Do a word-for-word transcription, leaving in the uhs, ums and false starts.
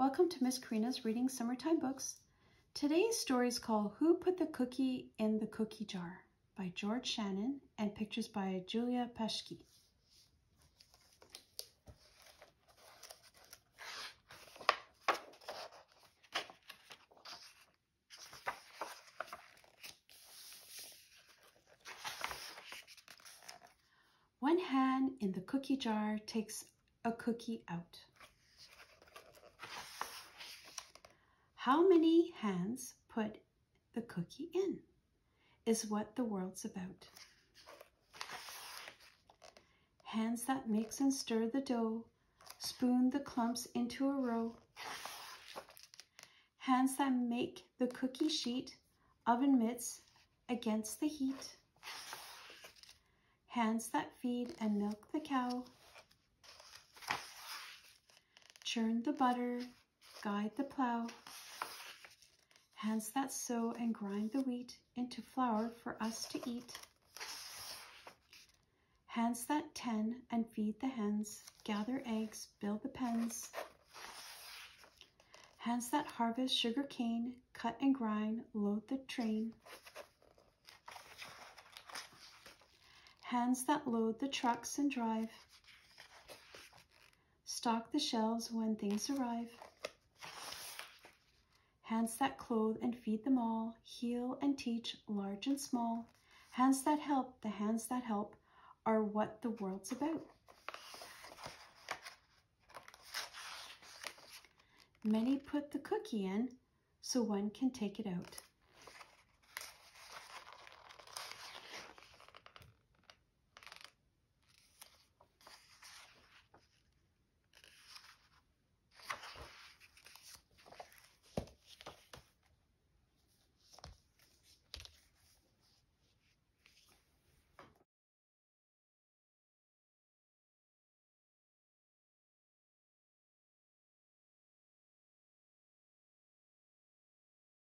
Welcome to Miss Corina's Reading Summertime Books. Today's story is called Who Put the Cookie in the Cookie Jar by George Shannon and pictures by Julia Peschke. One hand in the cookie jar takes a cookie out. How many hands put the cookie in is what the world's about. Hands that mix and stir the dough, spoon the clumps into a row. Hands that make the cookie sheet, oven mitts against the heat. Hands that feed and milk the cow, churn the butter, guide the plow. Hands that sow and grind the wheat into flour for us to eat. Hands that tend and feed the hens, gather eggs, build the pens. Hands that harvest sugar cane, cut and grind, load the train. Hands that load the trucks and drive, stock the shelves when things arrive. Hands that clothe and feed them all, heal and teach, large and small. Hands that help, the hands that help, are what the world's about. Many put the cookie in, so one can take it out.